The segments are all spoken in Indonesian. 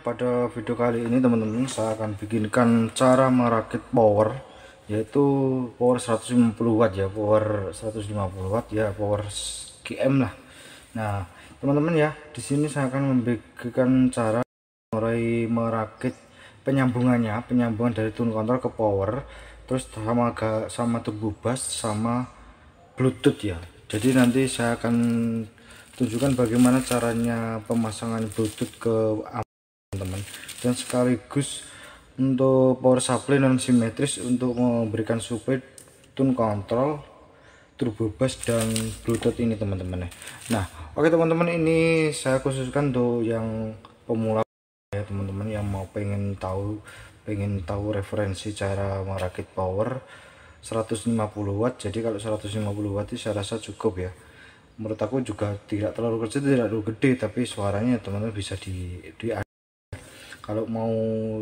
Pada video kali ini teman-teman, saya akan bikinkan cara merakit power, yaitu power 150 watt ya, power 150 watt ya, power GM lah. Nah teman-teman ya, di sini saya akan membikinkan cara mulai merakit penyambungannya, penyambungan dari tune control ke power, terus sama turbo bass sama Bluetooth ya. Jadi nanti saya akan tunjukkan bagaimana caranya pemasangan Bluetooth ke teman-teman, dan sekaligus untuk power supply non simetris untuk memberikan supply tune control, turbo bass dan Bluetooth ini teman-teman. Nah oke teman-teman, ini saya khususkan untuk yang pemula ya teman-teman, yang mau pengen tahu referensi cara merakit power 150 watt. Jadi kalau 150 watt saya rasa cukup ya, menurut aku juga tidak terlalu kecil, tidak terlalu gede, tapi suaranya teman-teman bisa di kalau mau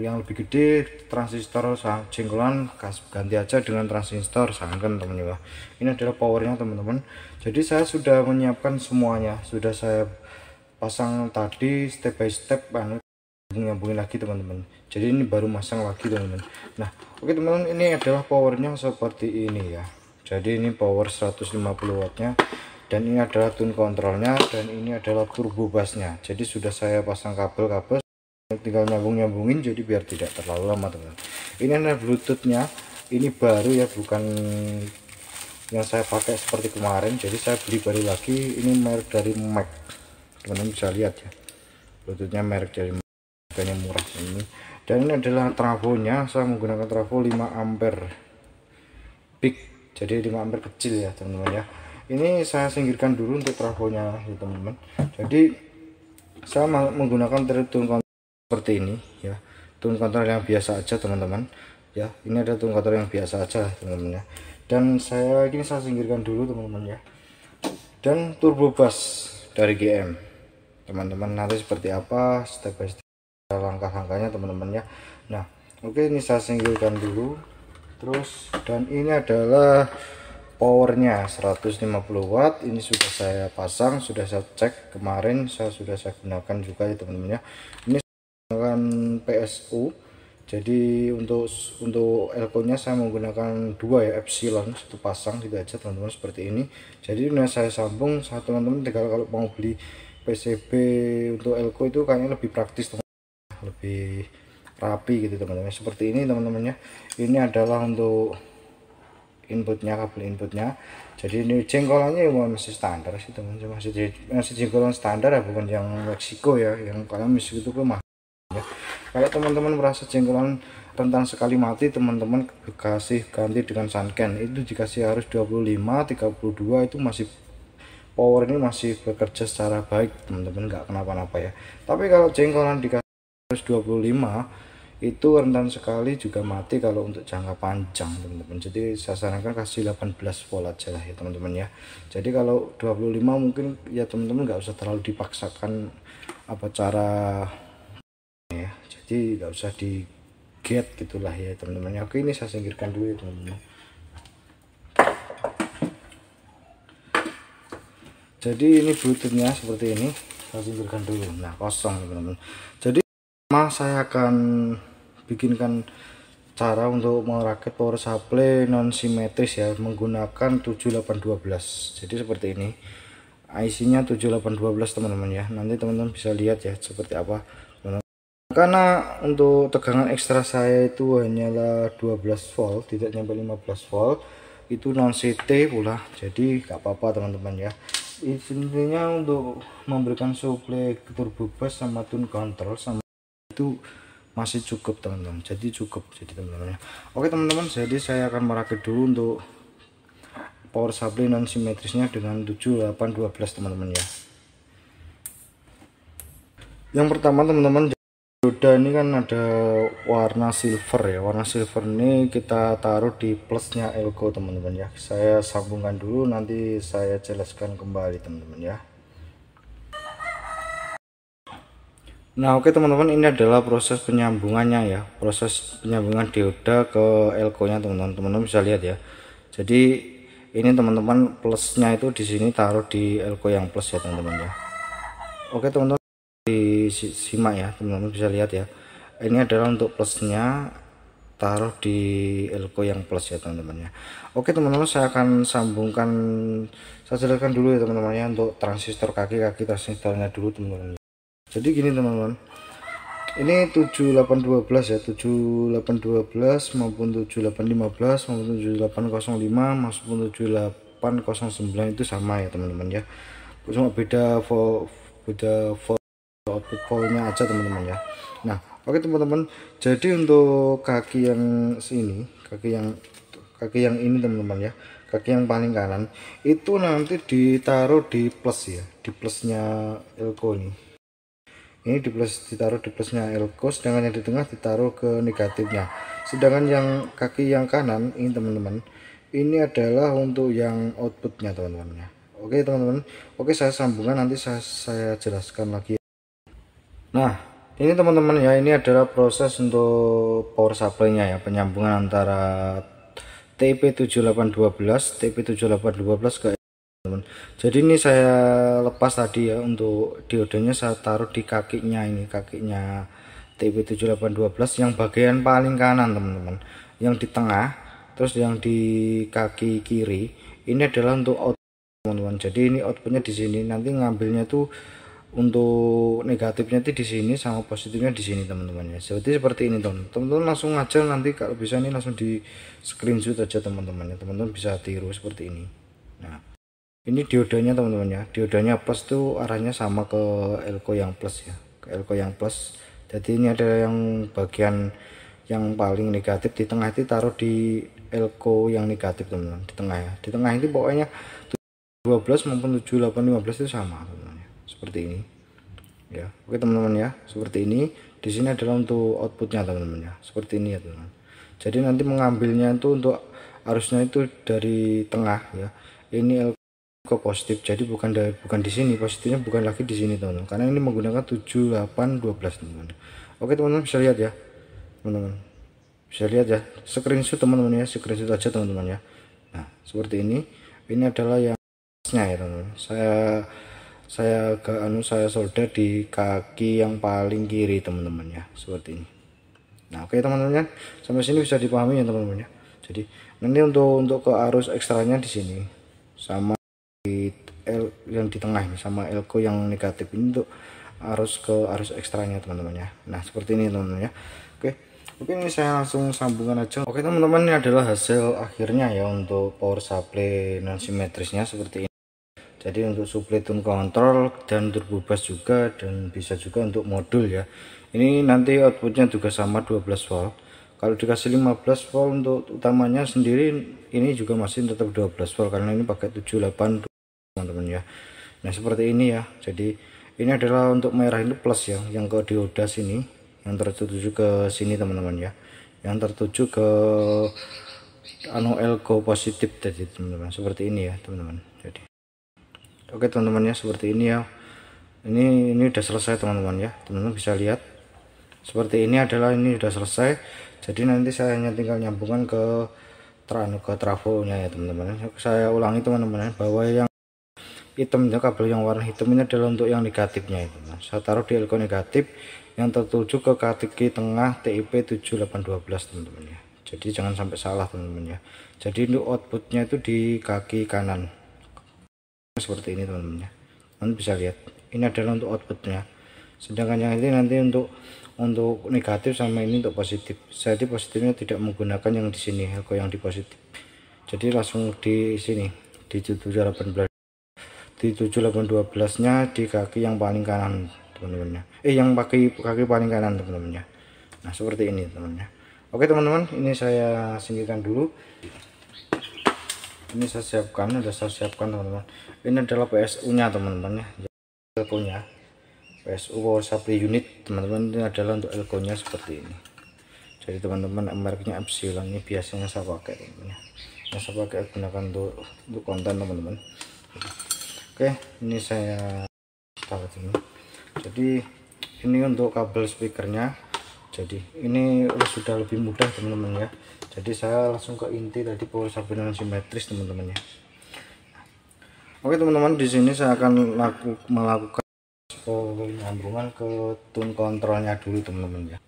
yang lebih gede, transistor jenggolan ganti aja dengan transistor sangken teman-teman. Ini adalah powernya teman-teman. Jadi saya sudah menyiapkan semuanya, sudah saya pasang tadi step by step, nyambungin lagi teman-teman. Jadi ini baru masang lagi teman-teman. Nah oke teman-teman, ini adalah powernya seperti ini ya. Jadi ini power 150 wattnya, dan ini adalah tune controlnya, dan ini adalah turbo bassnya. Jadi sudah saya pasang kabel-kabel, tinggal nyambungin, jadi biar tidak terlalu lama teman-teman. Ini ada Bluetoothnya, ini baru ya, bukan yang saya pakai seperti kemarin. Jadi saya beli baru lagi, ini merek dari Mac, teman-teman bisa lihat ya, Bluetoothnya merek dari Mac, harganya murah ini. Dan ini adalah trafonya, saya menggunakan trafo 5 ampere big, jadi 5 ampere kecil ya teman-teman ya. Ini saya singkirkan dulu untuk trafonya ya teman-teman. Jadi saya menggunakan tune seperti ini ya, tune control yang biasa aja teman-teman ya. Ini ada tune control yang biasa aja teman-teman ya. Dan saya singkirkan dulu teman-teman ya. Dan turbo bass dari GM teman-teman, nanti seperti apa step by step langkah-langkahnya teman-teman ya. Nah oke, ini saya singkirkan dulu terus. Dan ini adalah powernya 150 watt, ini sudah saya pasang, sudah saya cek kemarin, sudah saya gunakan juga ya teman-teman ya. Ini PSU, jadi untuk elko nya saya menggunakan 2 ya, epsilon satu pasang gitu aja teman-teman, seperti ini. Jadi ini saya sambung satu teman-teman, kalau mau beli PCB untuk elko itu kayaknya lebih praktis teman -teman, lebih rapi gitu teman-teman, seperti ini teman-teman ya. Ini adalah untuk inputnya, kabel inputnya. Jadi ini jengkolannya masih standar sih teman-teman, masih jengkolan standar ya, bukan yang Meksiko ya, yang kalian Meksiko itu mah. Kalau teman-teman merasa jenggolan rentan sekali mati, teman-teman kasih ganti dengan sunken. Itu dikasih harus 25 32, itu masih power ini masih bekerja secara baik teman-teman, nggak kenapa-napa ya. Tapi kalau jenggolan dikasih harus 25 itu rentan sekali juga mati kalau untuk jangka panjang teman-teman. Jadi saya sarankan kasih 18 volt aja lah ya teman-teman ya. Jadi kalau 25 mungkin ya teman-teman nggak usah terlalu dipaksakan cara ya, jadi nggak usah di get gitulah ya teman-teman. Oke, ini saya singkirkan dulu ya teman-teman. Jadi ini Bluetoothnya seperti ini, saya singkirkan dulu. Nah kosong teman-teman. Jadi saya akan bikinkan cara untuk merakit power supply non simetris ya, menggunakan 7812. Jadi seperti ini IC nya 7812 teman-teman ya. Nanti teman-teman bisa lihat ya seperti apa. Karena untuk tegangan ekstra saya itu hanyalah 12 volt, tidak nyampe 15 volt, itu non CT pula, jadi gak apa-apa teman-teman ya. Intinya untuk memberikan suplai turbo bass sama tune control sama itu masih cukup teman-teman, jadi cukup jadi teman-teman ya. Oke teman-teman, jadi saya akan merakit dulu untuk power supply non simetrisnya dengan 7812 teman-teman ya. Yang pertama teman-teman, udah ini kan ada warna silver ya, warna silver ini kita taruh di plusnya elko teman-teman ya. Saya sambungkan dulu, nanti saya jelaskan kembali teman-teman ya. Nah oke teman-teman, ini adalah proses penyambungannya ya, proses penyambungan dioda ke elko nya teman-teman, teman-teman bisa lihat ya. Jadi ini teman-teman, plusnya itu di sini taruh di elko yang plus ya teman-teman ya. Oke teman-teman, Simak ya teman-teman, bisa lihat ya, ini adalah untuk plusnya, taruh di elko yang plus ya teman-teman ya. Oke teman-teman, saya akan sambungkan, saya jelaskan dulu ya teman-teman ya, untuk transistor kaki-kaki transistornya dulu teman-teman. Jadi gini teman-teman, ini 7812 ya, 7812 maupun 7815 maupun 7805 maupun 7809 itu sama ya teman-teman ya, cuma beda output voltnya aja teman-teman ya. Nah oke teman-teman, jadi untuk kaki yang sini, kaki yang ini teman-teman ya, kaki yang paling kanan itu nanti ditaruh di plus ya, di plusnya elko nih, ini di plus, ditaruh di plusnya elko, sedangkan yang di tengah ditaruh ke negatifnya. Sedangkan yang kaki yang kanan ini teman-teman, ini adalah untuk yang outputnya teman-teman ya. Oke teman-teman, oke saya sambungkan, nanti saya jelaskan lagi. Nah ini teman-teman ya, ini adalah proses untuk power supply nya ya, penyambungan antara TP7812 ke teman-teman. Jadi ini saya lepas tadi ya, untuk diodenya saya taruh di kakinya, ini kakinya TP7812 yang bagian paling kanan teman-teman, yang di tengah, terus yang di kaki kiri ini adalah untuk output teman-teman. Jadi ini outputnya di sini, nanti ngambilnya tuh untuk negatifnya itu di sini sama positifnya di sini teman-teman ya. Jadi seperti ini teman-teman, langsung aja nanti kalau bisa ini langsung di screenshot aja teman-teman ya, teman-teman bisa tiru seperti ini. Nah ini diodanya teman-teman ya, diodanya plus tuh arahnya sama ke elko yang plus ya, ke elko yang plus. Jadi ini ada yang bagian yang paling negatif di tengah itu taruh di elko yang negatif teman-teman, di tengah ya, di tengah itu pokoknya 12 maupun 7815 itu sama teman-teman. Seperti ini ya. Oke teman-teman ya, seperti ini. Di sini adalah untuk outputnya teman-teman ya, seperti ini ya teman-teman. Jadi nanti mengambilnya itu untuk arusnya itu dari tengah ya, ini ke positif. Jadi bukan di sini, positifnya bukan lagi di sini teman-teman, karena ini menggunakan 7812 teman-teman. Oke teman-teman, bisa lihat ya teman-teman, bisa lihat ya, screenshot teman-teman ya, screenshot aja teman-teman ya. Nah seperti ini, ini adalah yang ya teman-teman, saya agak saya solder di kaki yang paling kiri teman-teman ya, seperti ini. Nah oke teman-teman ya, sampai sini bisa dipahami ya teman-teman ya. Jadi nanti untuk ke arus ekstranya di sini sama di yang di tengah ini sama elko yang negatif ini untuk arus ke arus ekstranya teman-teman ya. Nah seperti ini teman-teman ya. Oke ini saya langsung sambungan aja. Oke teman-teman, ini adalah hasil akhirnya ya untuk power supply non simetrisnya seperti ini. Jadi untuk supply tune control dan turbo bus juga, dan bisa juga untuk modul ya. Ini nanti outputnya juga sama 12 volt. Kalau dikasih 15 volt untuk utamanya sendiri, ini juga masih tetap 12 volt karena ini pakai 78 teman-teman ya. Nah seperti ini ya. Jadi ini adalah untuk merah itu plus ya, yang ke dioda sini, yang tertuju ke sini teman-teman ya, yang tertuju ke elko positif tadi teman-teman, seperti ini ya teman-teman. Jadi oke teman-teman ya, seperti ini ya. Ini udah selesai teman-teman ya. Teman-teman bisa lihat. Seperti ini adalah ini udah selesai. Jadi nanti saya hanya tinggal nyambungkan ke trafonya ya teman-teman. Saya ulangi teman-teman ya, bahwa yang hitam ya, kabel yang warna hitam ini adalah untuk yang negatifnya ya teman-teman. Saya taruh di elko negatif yang tertuju ke kaki tengah TIP7812 teman-teman ya. Jadi jangan sampai salah teman-teman ya. Jadi untuk outputnya itu di kaki kanan, seperti ini teman-teman ya. Nanti bisa lihat, ini adalah untuk outputnya. Sedangkan yang ini nanti untuk negatif sama ini untuk positif. Jadi positifnya tidak menggunakan yang di sini, elko yang di positif. Jadi langsung di sini di 7812 nya di kaki yang paling kanan teman-teman ya. Yang kaki paling kanan teman-teman ya. Nah seperti ini teman-teman ya. Oke teman-teman, ini saya singkirkan dulu. Ini saya siapkan, sudah saya siapkan teman-teman. Ini adalah PSU nya teman-teman ya, elko nya, PSU power supply unit teman-teman. Ini adalah untuk elko nya seperti ini. Jadi teman-teman, mereknya Epsilon, ini biasanya saya pakai teman-teman ya. Nah, saya pakai gunakan untuk konten teman-teman. Oke, ini saya taruh ini. Jadi ini untuk kabel speakernya. Jadi ini sudah lebih mudah teman-teman ya. Jadi saya langsung ke inti tadi power supply non simetris teman-teman ya. Oke teman-teman, di sini saya akan melakukan penyambungan ke tune kontrolnya dulu teman-teman ya.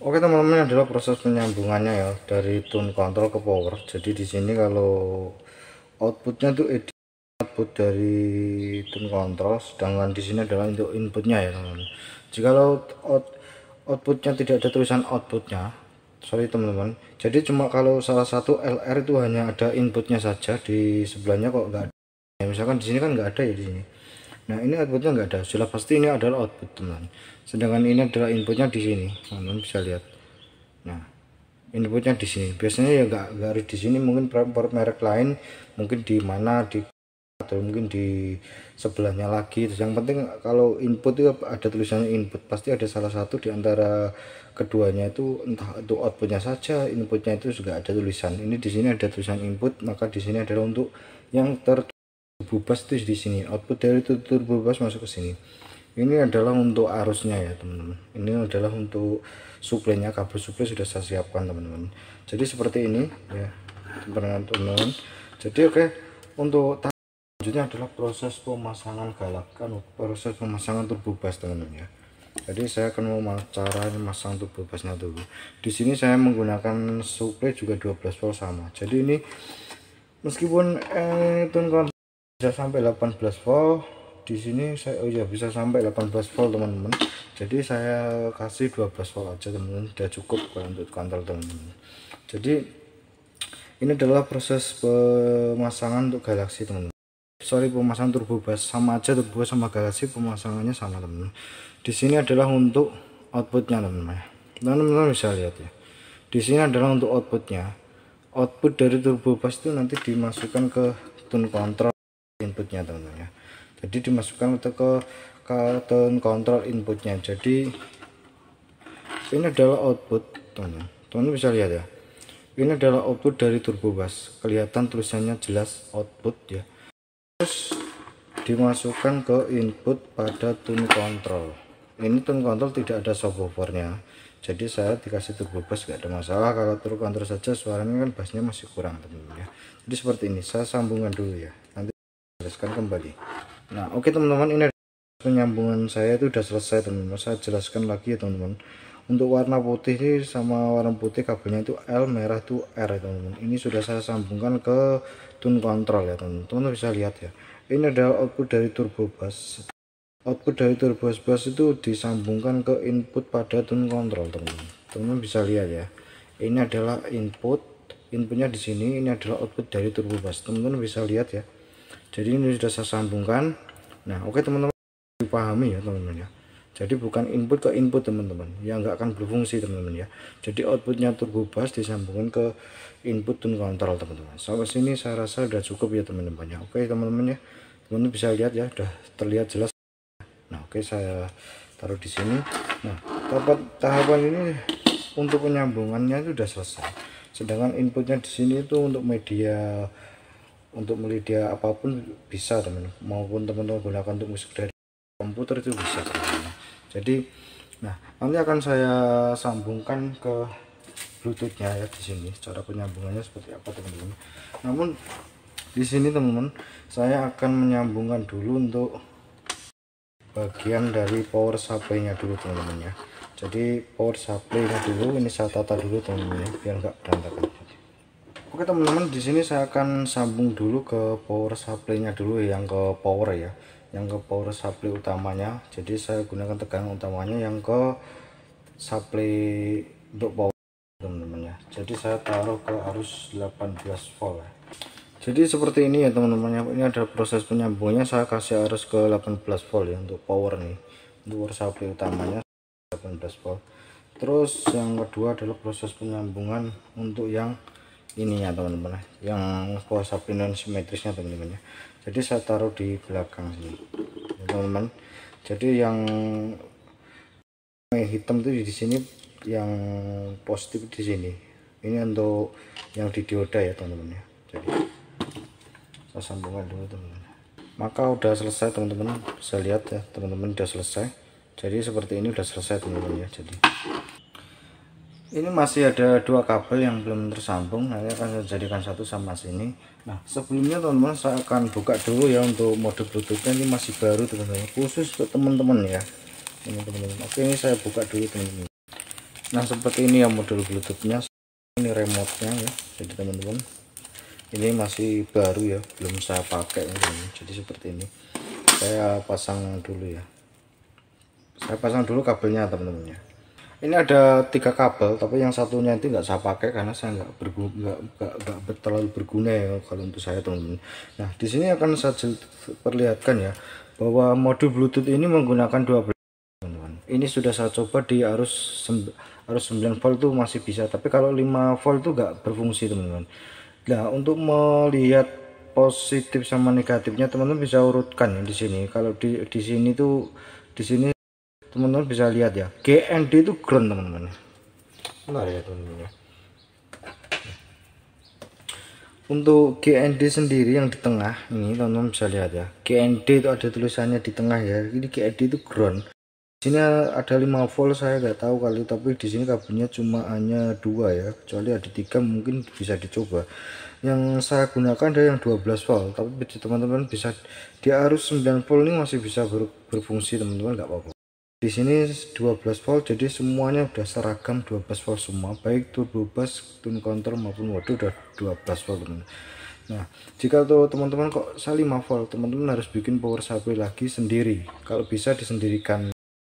Oke teman-teman, adalah proses penyambungannya ya, dari tune kontrol ke power. Jadi di sini kalau outputnya itu output dari tune kontrol, sedangkan di sini adalah untuk inputnya ya teman-teman. Jika outputnya tidak ada tulisan outputnya, sorry teman-teman. Jadi cuma kalau salah satu LR itu hanya ada inputnya saja, di sebelahnya kok nggak ada. Ya, misalkan di sini kan nggak ada ya di sini. Nah ini outputnya nggak ada, sudah pasti ini adalah output teman. Sedangkan ini adalah inputnya di sini, teman bisa lihat. Nah inputnya di sini. Biasanya ya nggak harus di sini, mungkin produk merek lain, mungkin di mana di atau mungkin di sebelahnya lagi. Terus yang penting kalau input itu ada tulisannya input, pasti ada salah satu di antara keduanya itu, entah itu outputnya saja, inputnya itu juga ada tulisan. Ini di sini ada tulisan input, maka di sini adalah untuk yang turbobas itu di sini, output dari turbobas masuk ke sini. Ini adalah untuk arusnya ya teman-teman. Ini adalah untuk suplainya, kabel suplai sudah saya siapkan teman-teman. Jadi seperti ini ya teman-teman. Jadi oke, untuk tahap selanjutnya adalah proses pemasangan galak, proses pemasangan turbobas teman-teman ya. Jadi saya akan mau cara memasang turbobasnya dulu. Di sini saya menggunakan suplai juga 12 volt sama. Jadi ini meskipun tune bisa sampai 18 volt di sini, saya oh ya bisa sampai 18 volt teman-teman. Jadi saya kasih 12 volt aja teman-teman, sudah cukup untuk kontrol teman-teman. Jadi ini adalah proses pemasangan untuk galaksi teman-teman. Sorry, pemasangan turbobas sama aja, turbobas sama galaksi pemasangannya sama teman-teman. Di sini adalah untuk outputnya teman-teman. Teman-teman bisa lihat ya. Di sini adalah untuk outputnya. Output dari turbobas itu nanti dimasukkan ke tune kontrol inputnya teman-teman ya. Jadi dimasukkan ke tune kontrol inputnya. Jadi ini adalah output teman-teman. Teman-teman bisa lihat ya. Ini adalah output dari turbobas. Kelihatan tulisannya jelas output ya. Terus dimasukkan ke input pada tune kontrol. Ini tune kontrol tidak ada subwoofernya. Jadi saya dikasih turbobas gak ada masalah. Kalau tune kontrol saja suaranya kan bassnya masih kurang teman-teman ya. Jadi seperti ini. Saya sambungkan dulu ya. Nanti jelaskan kembali. Nah oke teman-teman, ini penyambungan saya itu sudah selesai teman-teman. Saya jelaskan lagi ya teman-teman. Untuk warna putih ini sama warna putih kabelnya itu L, merah itu R teman-teman. Ini sudah saya sambungkan ke tune kontrol ya teman-teman. Teman-teman bisa lihat ya. Ini adalah output dari turbobas. Output dari turbobas itu disambungkan ke input pada tune kontrol teman-teman. Teman-teman bisa lihat ya. Ini adalah input, inputnya di sini. Ini adalah output dari turbobas. Teman-teman bisa lihat ya. Jadi ini sudah saya sambungkan. Nah oke teman-teman, dipahami ya teman-teman ya. Jadi bukan input ke input teman-teman ya, nggak akan berfungsi teman-teman ya. Jadi outputnya turbobas disambungkan ke input tune kontrol teman-teman. Sampai sini saya rasa sudah cukup ya teman-teman ya. Oke teman-teman ya, teman-teman bisa lihat ya, sudah terlihat jelas. Nah oke, saya taruh di sini. Nah tahapan ini untuk penyambungannya itu sudah selesai. Sedangkan inputnya di sini itu untuk media, untuk media apapun bisa teman-teman, maupun teman-teman gunakan untuk musik dari komputer itu bisa teman-teman. Jadi nah nanti akan saya sambungkan ke Bluetoothnya ya di sini, cara penyambungannya seperti apa teman-teman. Namun di sini teman-teman saya akan menyambungkan dulu untuk bagian dari power supply-nya dulu teman-teman ya. Jadi power supply-nya dulu ini saya tata dulu teman-teman ya, biar nggak berantakan. Oke teman-teman, di sini saya akan sambung dulu ke power supply-nya dulu, yang ke power ya, yang ke power supply utamanya. Jadi saya gunakan tegangan utamanya yang ke supply untuk power teman-teman ya. Jadi saya taruh ke arus 18 volt ya. Jadi seperti ini ya teman-teman. Ini ada proses penyambungannya. Saya kasih arus ke 18 volt ya untuk power nih, untuk power supply utamanya 18 volt. Terus yang kedua adalah proses penyambungan untuk yang ini ya teman-teman, yang power supply non simetrisnya teman-teman ya. Jadi saya taruh di belakang sini teman-teman. Jadi yang hitam itu di sini, yang positif di sini. Ini untuk yang di dioda ya teman-teman ya. Jadi saya sambungkan dulu teman-teman. Maka udah selesai teman-teman, bisa lihat ya teman-teman, udah selesai. Jadi seperti ini udah selesai teman-teman ya. Jadi Ini masih ada dua kabel yang belum tersambung, nanti akan saya jadikan satu sama sini. Nah, sebelumnya teman-teman saya akan buka dulu ya untuk mode Bluetoothnya, ini masih baru teman-teman, khusus untuk teman-teman ya. Oke, ini saya buka dulu teman-teman. Nah, seperti ini ya modul Bluetoothnya, ini remote-nya ya. Jadi teman-teman, ini masih baru ya, belum saya pakai teman-teman. Jadi seperti ini, saya pasang dulu ya. Saya pasang dulu kabelnya teman-teman ya. Ini ada tiga kabel, tapi yang satunya itu nggak saya pakai karena saya nggak terlalu berguna ya kalau untuk saya teman-teman. Nah, di sini akan saya perlihatkan ya bahwa modul Bluetooth ini menggunakan 12 teman-teman. Ini sudah saya coba di arus 9 volt itu masih bisa, tapi kalau 5 volt itu nggak berfungsi teman-teman. Nah, untuk melihat positif sama negatifnya teman-teman bisa urutkan ya di sini. Kalau di sini tuh di sini teman-teman bisa lihat ya, GND itu ground teman-teman. Bentar ya teman-teman. Untuk GND sendiri yang di tengah ini teman-teman bisa lihat ya, GND itu ada tulisannya di tengah ya. Ini GND itu ground. Di sini ada 5 volt saya nggak tahu kali, tapi di sini kabelnya cuma hanya 2 ya. Kecuali ada 3 mungkin bisa dicoba. Yang saya gunakan ada yang 12 volt, tapi teman-teman bisa di arus 9 volt ini masih bisa berfungsi teman-teman, nggak apa-apa. Di sini 12 volt, jadi semuanya udah seragam 12 volt semua, baik turbo bus, tune counter maupun waduh udah 12 volt teman. Nah, jika tuh teman-teman kok saya 5 volt, teman-teman harus bikin power supply lagi sendiri. Kalau bisa disendirikan,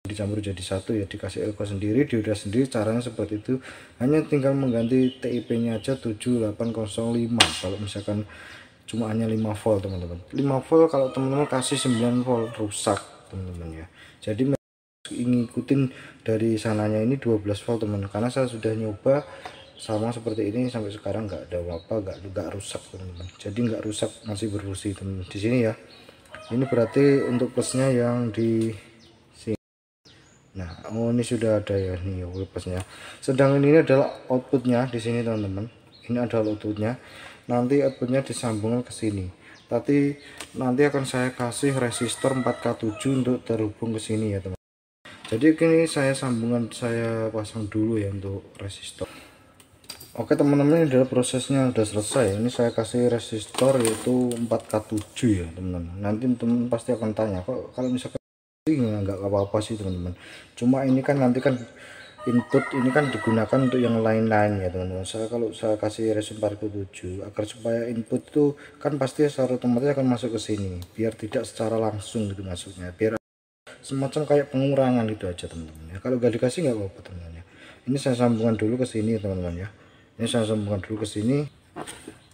dicampur jadi satu ya, dikasih elko sendiri, dioda sendiri, caranya seperti itu. Hanya tinggal mengganti TIP-nya aja 7805. Kalau misalkan cuma hanya 5 volt teman-teman. 5 volt kalau teman-teman kasih 9 volt rusak teman-teman ya. Jadi ingin ikutin dari sananya ini 12 volt teman, karena saya sudah nyoba sama seperti ini sampai sekarang nggak ada apa-apa, nggak rusak teman-teman. Jadi nggak rusak, masih berfungsi teman-teman di sini ya. Ini berarti untuk plusnya yang di sini. Nah, oh ini sudah ada ya nih plusnya. Sedangkan ini adalah outputnya di sini teman-teman. Ini adalah outputnya. Nanti outputnya disambungkan ke sini. Tapi nanti akan saya kasih resistor 4K7 untuk terhubung ke sini ya teman. Jadi kini saya pasang dulu ya untuk resistor. Oke teman-teman, ini adalah prosesnya sudah selesai. Ini saya kasih resistor yaitu 4K7 ya teman-teman. Nanti teman-teman pasti akan tanya kok kalau misalkan nggak apa-apa sih teman-teman. Cuma ini kan nanti kan input ini kan digunakan untuk yang lain-lain ya teman-teman. Saya kalau saya kasih resistor 4K7 agar supaya input itu kan pasti secara otomatis akan masuk ke sini. Biar tidak secara langsung gitu masuknya. Biar semacam kayak pengurangan gitu aja teman-teman ya. Kalau nggak dikasih nggak apa-apa teman-teman ya. Ini saya sambungkan dulu ke sini teman-teman ya.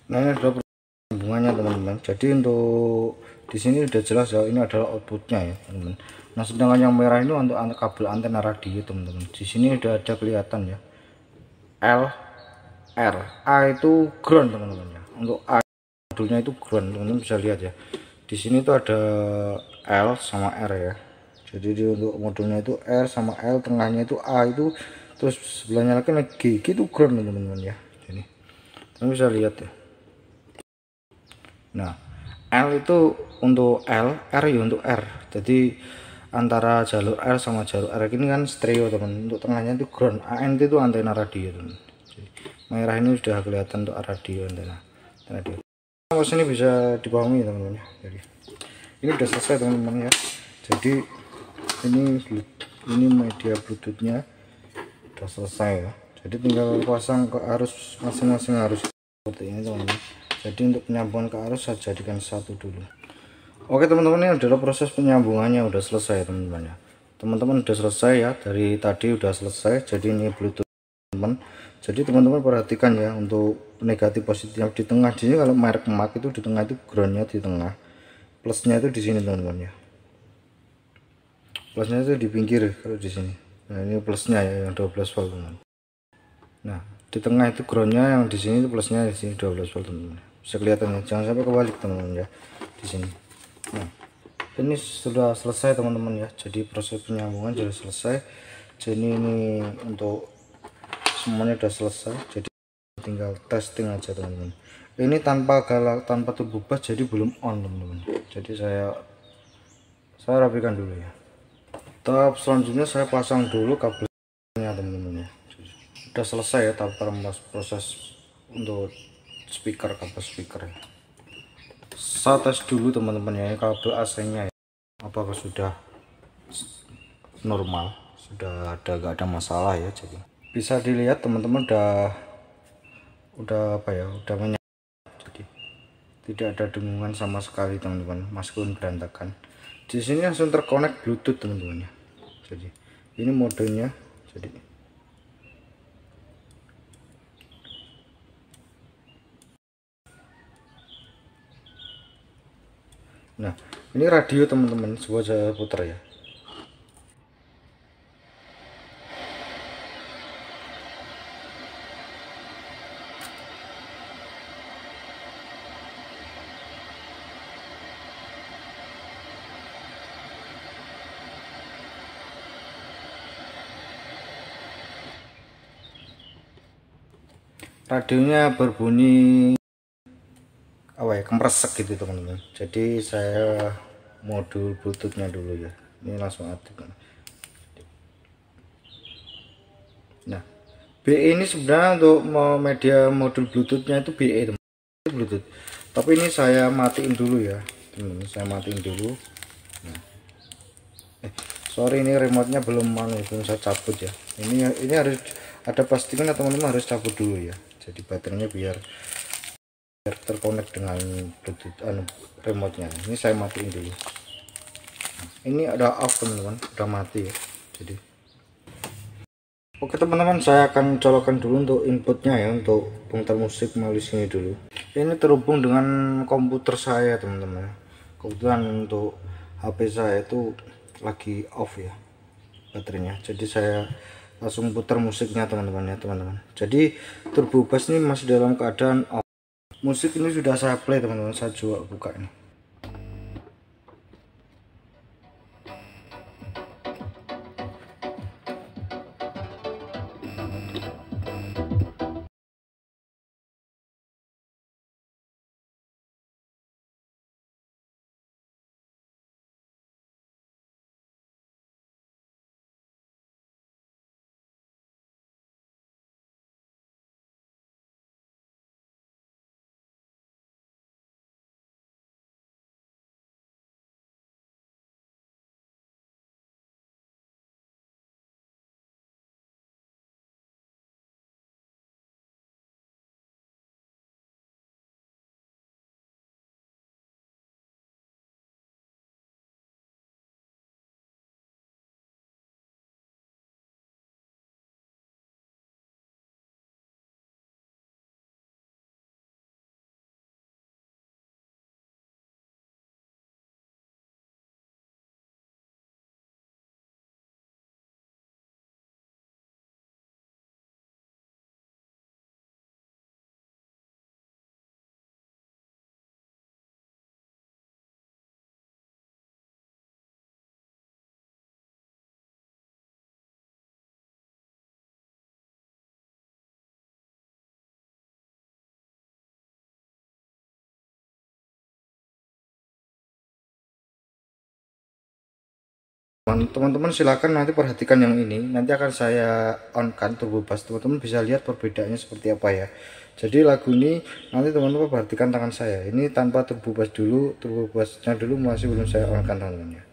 Nah, ini adalah sambungannya teman-teman. Jadi untuk di sini udah jelas ya, ini adalah outputnya ya teman-teman. Nah, sedangkan yang merah ini untuk kabel antena radio teman-teman. Di sini udah ada kelihatan ya, L, R, A itu ground teman-teman ya. Untuk A modulnya itu ground teman-teman bisa lihat ya. Di sini tuh ada L sama R ya. Jadi untuk modulnya itu R sama L, tengahnya itu A itu, terus sebelahnya lagi G itu ground teman-teman ya. Jadi teman bisa lihat ya. Nah, L itu untuk L, R ya untuk R. Jadi antara jalur L sama jalur R ini kan stereo teman. Untuk tengahnya itu ground, ANT itu antena radio teman. Jadi merah ini sudah kelihatan untuk radio antena radio. Nah, ini bisa dipahami teman-teman ya. Jadi ini sudah selesai teman-teman ya. Jadi ini media Bluetoothnya udah selesai ya. Jadi tinggal pasang ke arus masing-masing arus seperti ini teman-teman. Jadi untuk penyambungan ke arus saya jadikan satu dulu. Oke teman-teman, ini adalah proses penyambungannya udah selesai teman-teman ya. Teman-teman udah selesai ya, dari tadi udah selesai. Jadi ini Bluetooth teman-teman. Jadi teman-teman perhatikan ya untuk negatif positif di tengah. Di sini kalau merek emak itu di tengah itu groundnya di tengah. Plusnya itu di sini teman-teman ya. Plusnya itu di pinggir kalau di sini. Nah, ini plusnya ya yang 12 volt teman. Nah, di tengah itu groundnya, yang di sini itu plusnya, di sini 12 volt teman. Bisa kelihatan ya, jangan sampai kebalik teman-teman ya di sini. Nah, ini sudah selesai teman-teman ya. Jadi proses penyambungan sudah selesai. Jadi ini untuk semuanya sudah selesai. Jadi tinggal testing aja teman-teman. Ini tanpa turbo bus, jadi belum on teman-teman. Jadi saya rapikan dulu ya. Tahap selanjutnya saya pasang dulu kabelnya teman-teman ya. Sudah selesai ya tahap proses untuk kabel speaker. Saya tes dulu teman-teman ya kabel AC-nya ya. Apakah sudah normal? Sudah gak ada masalah ya. Jadi bisa dilihat teman-teman udah menyala. Jadi tidak ada dengungan sama sekali teman-teman. Meskipun berantakan. Di sini langsung terkonek Bluetooth teman-teman ya. Jadi ini modenya. Jadi nah, ini radio teman-teman, coba saya putar ya. Radionya berbunyi kemresek gitu teman-teman. Jadi saya modul Bluetoothnya dulu ya. Ini langsung aktif. Nah, BE ini sebenarnya untuk media modul Bluetoothnya itu BE teman-teman. Bluetooth. Tapi ini saya matiin dulu ya. Ini saya matiin dulu. Nah. Sorry ini remote-nya belum belum saya cabut ya. Ini harus ada pastikan teman-teman harus cabut dulu ya. Jadi baterainya biar terkonek dengan Bluetooth remote-nya. Ini saya matiin dulu. Ini ada off teman-teman, udah mati ya. Jadi oke teman-teman, saya akan colokan dulu untuk inputnya ya, untuk putar musik melalui sini dulu. Ini terhubung dengan komputer saya teman-teman. Kebetulan untuk HP saya itu lagi off ya baterainya. Jadi saya langsung putar musiknya teman-teman ya Jadi turbo bass ini masih dalam keadaan off. Musik ini sudah saya play teman-teman, saya coba buka ini. Teman-teman silahkan nanti perhatikan yang ini, nanti akan saya on kan turbo bass, teman-teman bisa lihat perbedaannya seperti apa ya. Jadi lagu ini nanti teman-teman perhatikan tangan saya ini tanpa turbo bass dulu, turbo bassnya dulu masih belum saya on kan teman-teman.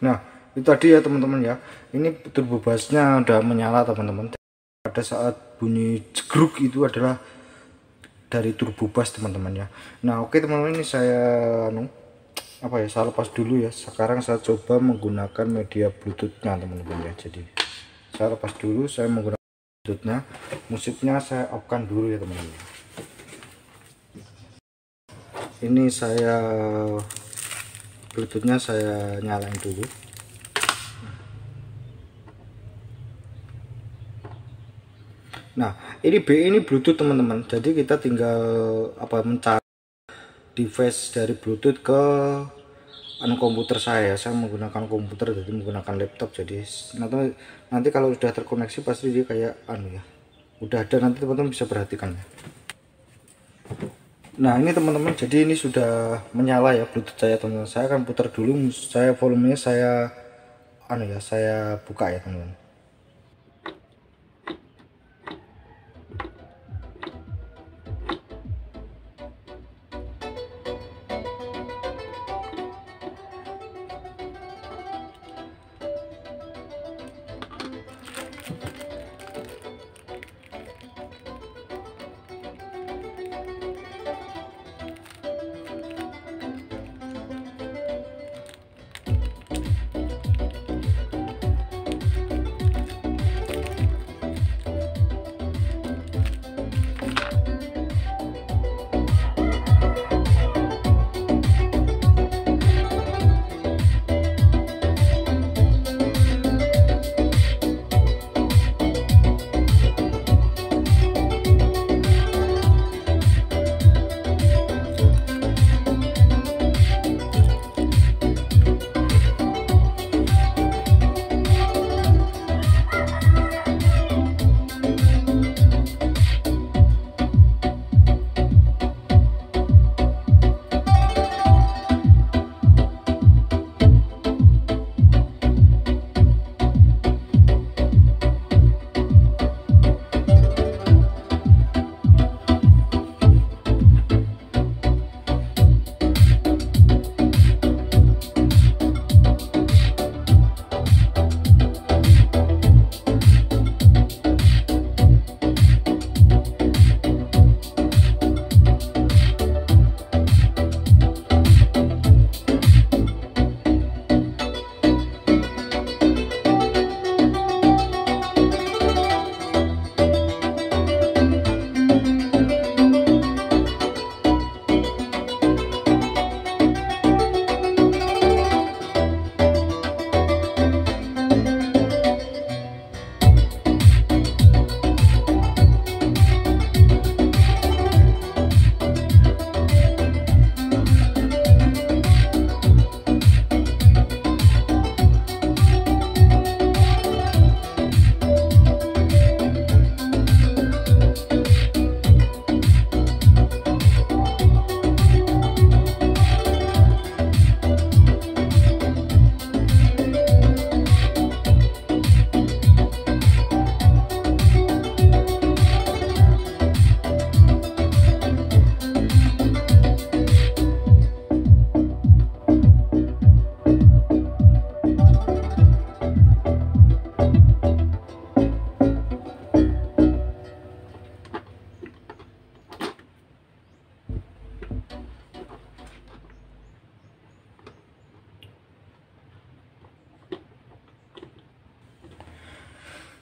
Nah, itu tadi ya teman-teman ya. Ini turbo bassnya udah menyala teman-teman. Pada saat bunyi jegruk itu adalah dari turbo bass teman-teman ya. Nah, oke teman-teman, ini saya saya lepas dulu ya. Sekarang saya coba menggunakan media Bluetooth-nya teman-teman ya. Jadi saya lepas dulu, saya menggunakan Bluetooth-nya. Musiknya saya off-kan dulu ya teman-teman. Ini saya Bluetooth-nya saya nyalain dulu. Nah, ini BE ini Bluetooth teman-teman. Jadi kita tinggal mencari device dari Bluetooth ke komputer saya menggunakan komputer, jadi menggunakan laptop. Jadi nanti kalau sudah terkoneksi pasti dia kayak ya udah ada, nanti teman-teman bisa perhatikan ya. Nah, ini teman-teman, jadi ini sudah menyala ya Bluetooth saya teman-teman. Saya akan putar dulu, saya volumenya saya saya buka ya teman-teman.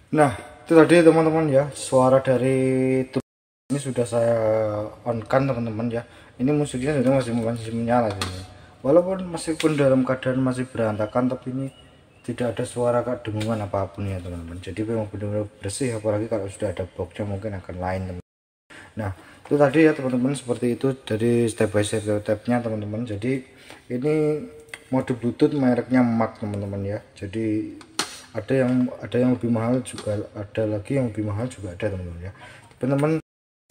Nah, itu tadi teman-teman ya, suara dari ini sudah saya on-kan teman-teman ya. Ini musiknya sudah masih menyala sini. Walaupun meskipun dalam keadaan masih berantakan, tapi ini tidak ada suara dengungan apapun ya teman-teman. Jadi memang benar-benar bersih, apalagi kalau sudah ada boxnya mungkin akan lain teman-teman. Nah, itu tadi ya teman-teman, seperti itu dari step by step-nya teman-teman. Jadi ini mode Bluetooth mereknya Mark teman-teman ya. Jadi ada yang lebih mahal juga, ada lagi yang lebih mahal juga ada teman-teman ya. Teman-teman,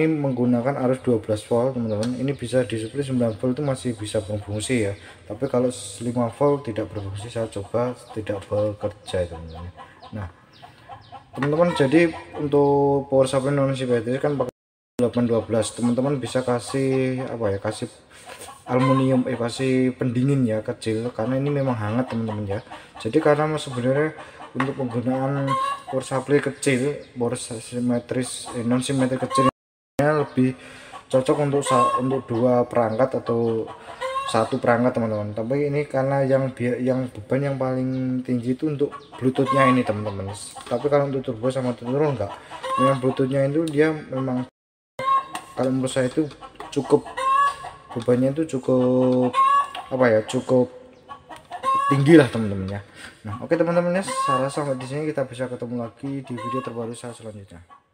ini menggunakan arus 12 volt teman-teman. Ini bisa disuplai 9 volt itu masih bisa berfungsi ya, tapi kalau 5 volt tidak berfungsi, saya coba tidak bekerja teman-teman. Nah teman-teman, jadi untuk power supply non-si baterai kan pakai 812 teman-teman, bisa kasih aluminium pasti pendingin ya kecil, karena ini memang hangat teman-teman ya. Jadi karena sebenarnya untuk penggunaan power supply kecil, power simetris non simetris kecilnya lebih cocok untuk dua perangkat atau satu perangkat teman-teman. Tapi ini karena yang beban yang paling tinggi itu untuk Bluetoothnya ini teman-teman. Tapi kalau untuk turbo sama turbo enggak, memang Bluetoothnya itu dia memang kalau menurut saya itu cukup bebannya itu cukup apa ya, cukup tinggi lah teman-teman ya. Nah oke teman-teman ya, saya rasa sampai di sini kita bisa ketemu lagi di video terbaru saya selanjutnya.